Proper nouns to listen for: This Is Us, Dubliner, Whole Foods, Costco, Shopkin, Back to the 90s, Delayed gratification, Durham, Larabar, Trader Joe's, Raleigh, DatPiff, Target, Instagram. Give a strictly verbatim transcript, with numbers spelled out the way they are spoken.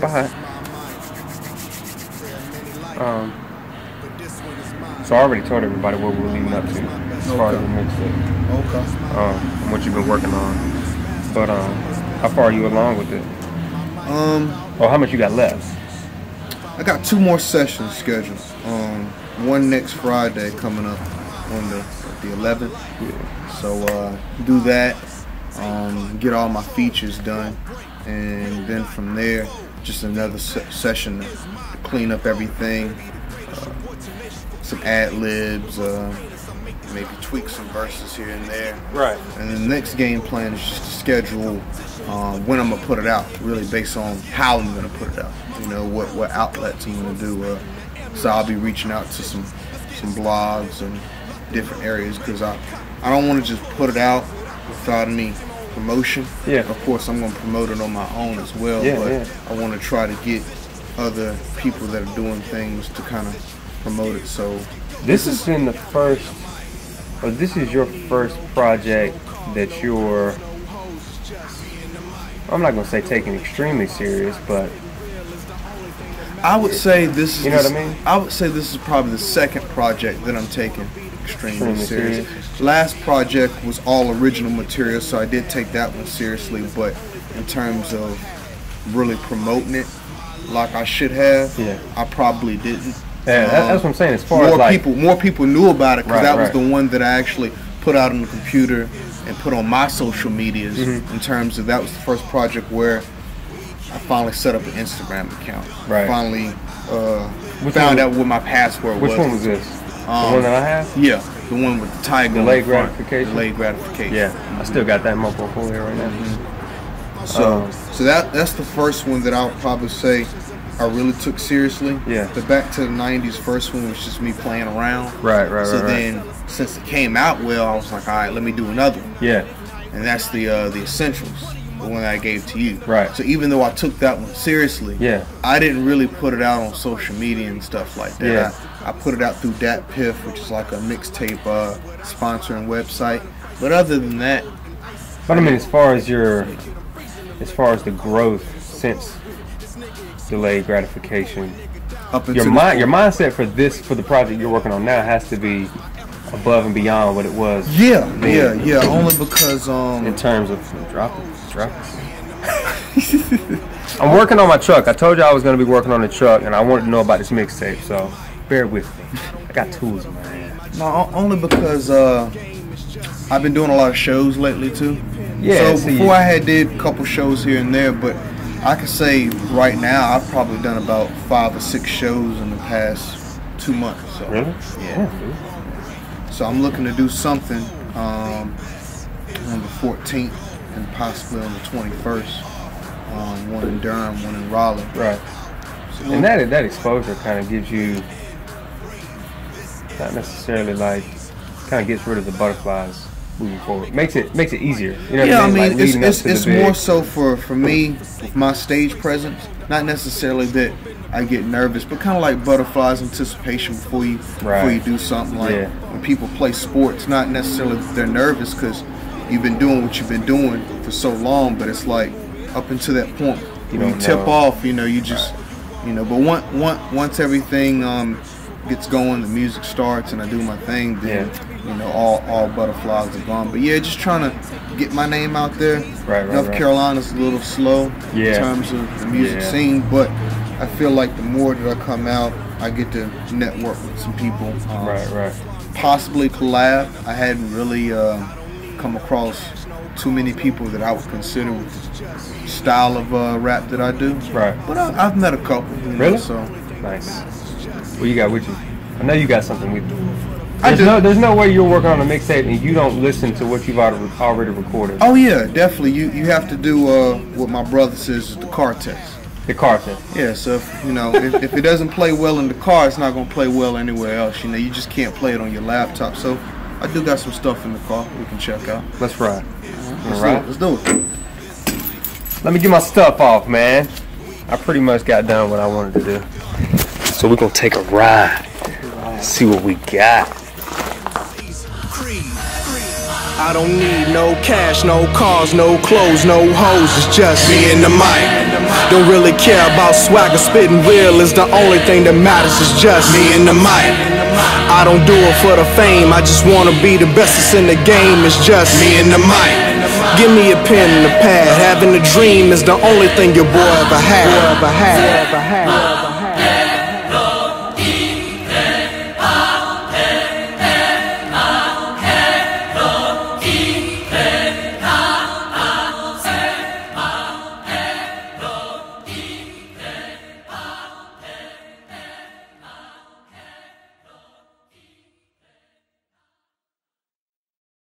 But um, so I already told everybody what we were leading up to as far as the mixtape, okay, um, and what you've been working on. But um, how far are you along with it? Um, or how much you got left? I got two more sessions scheduled. Um, one next Friday coming up on the the eleventh. Yeah. So uh, do that. Um, get all my features done, and then from there, just another se session to clean up everything. Uh, some ad libs, uh, maybe tweak some verses here and there. Right. And the next game plan is just to schedule um, when I'm gonna put it out, really based on how I'm gonna put it out. You know, what what outlets I'm gonna do. Uh, so I'll be reaching out to some some blogs and different areas because I I don't want to just put it out without any promotion. Yeah. Of course, I'm going to promote it on my own as well. Yeah, but yeah. I want to try to get other people that are doing things to kind of promote it. So this is in the first, or this is your first project that you're, I'm not going to say taking extremely serious, but I would say this is, you know what I mean? I would say this is probably the second project that I'm taking extremely serious. serious. Last project was all original material, so I did take that one seriously, but in terms of really promoting it like I should have, yeah, I probably didn't. Yeah, um, that's what I'm saying. As far more as like, people, more people knew about it because right, that was right. the one that I actually put out on the computer and put on my social medias. Mm-hmm. In terms of that was the first project where I finally set up an Instagram account. Right. Finally uh, found one, out what my password which was. Which one was this? Um, the one that I have? Yeah, the one with the tiger. Delayed gratification. Delayed gratification. Yeah, mm-hmm. I still got that in my portfolio right now. Mm-hmm. So, um, so that that's the first one that I would probably say I really took seriously. Yeah. The Back to the nineties first one was just me playing around. Right, right, so right. So then, right. since it came out well, I was like, all right, let me do another one. Yeah. And that's the uh, the essentials, the one I gave to you. Right. So even though I took that one seriously, yeah, I didn't really put it out on social media and stuff like that. Yeah. I, I put it out through DatPiff, which is like a mixtape uh, sponsoring website. But other than that, but I mean, as far as your, as far as the growth since Delayed Gratification, up your mind, your mindset for this, for the project you're working on now, has to be above and beyond what it was. Yeah, then. yeah, yeah. Only because um, in terms of dropping, dropping. I'm working on my truck. I told you I was going to be working on the truck, and I wanted to know about this mixtape, so bear with me. I got tools in my hand. No, only because uh, I've been doing a lot of shows lately too. Yeah. So before I had did a couple shows here and there, but I could say right now I've probably done about five or six shows in the past two months. So. Really? Yeah. So I'm looking to do something um, on the fourteenth and possibly on the twenty-first. Um, one in Durham, one in Raleigh. Right. So, and that that exposure kind of gives you. Not necessarily like, kind of gets rid of the butterflies moving forward. Makes it makes it easier. You know yeah, what I mean, I mean like it's it's, it's more so for for me, my stage presence. Not necessarily that I get nervous, but kind of like butterflies, anticipation before you right. before you do something. Like yeah. when people play sports, not necessarily that they're nervous because you've been doing what you've been doing for so long. But it's like up until that point, you when you tip know. off. You know, you just right. you know. But once once once everything. Um, gets going, the music starts, and I do my thing, then yeah. you know all all butterflies are gone. But yeah, just trying to get my name out there. Right, right, North right. Carolina's a little slow yeah. in terms of the music yeah. scene, but I feel like the more that I come out, I get to network with some people. Um, right, right. Possibly collab. I hadn't really uh, come across too many people that I would consider with the style of uh, rap that I do. Right. But I, I've met a couple. Really? Know, so nice. What you got with you? I know you got something with you. There's I do. No, there's no way you're working on a mixtape and you don't listen to what you've already recorded. Oh yeah, definitely. You you have to do uh, what my brother says is the car test. The car test. Yeah. So if, you know if, if it doesn't play well in the car, it's not gonna play well anywhere else. You know, you just can't play it on your laptop. So I do got some stuff in the car we can check out. Let's ride. All right. Let's do it. Let me get my stuff off, man. I pretty much got done what I wanted to do. So we're gonna take a ride, see what we got. I don't need no cash, no cars, no clothes, no hoes, it's just me and the mic. Don't really care about swagger, spitting real is the only thing that matters. It's just me and the mic. I don't do it for the fame, I just wanna be the bestest in the game. It's just me and the mic. Give me a pen and a pad. Having a dream is the only thing your boy ever had. Boy ever had.